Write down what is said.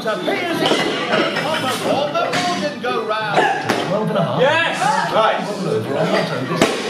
Appears in the copper ball, the ball didn't go round. 12 and a half. Yes! Right.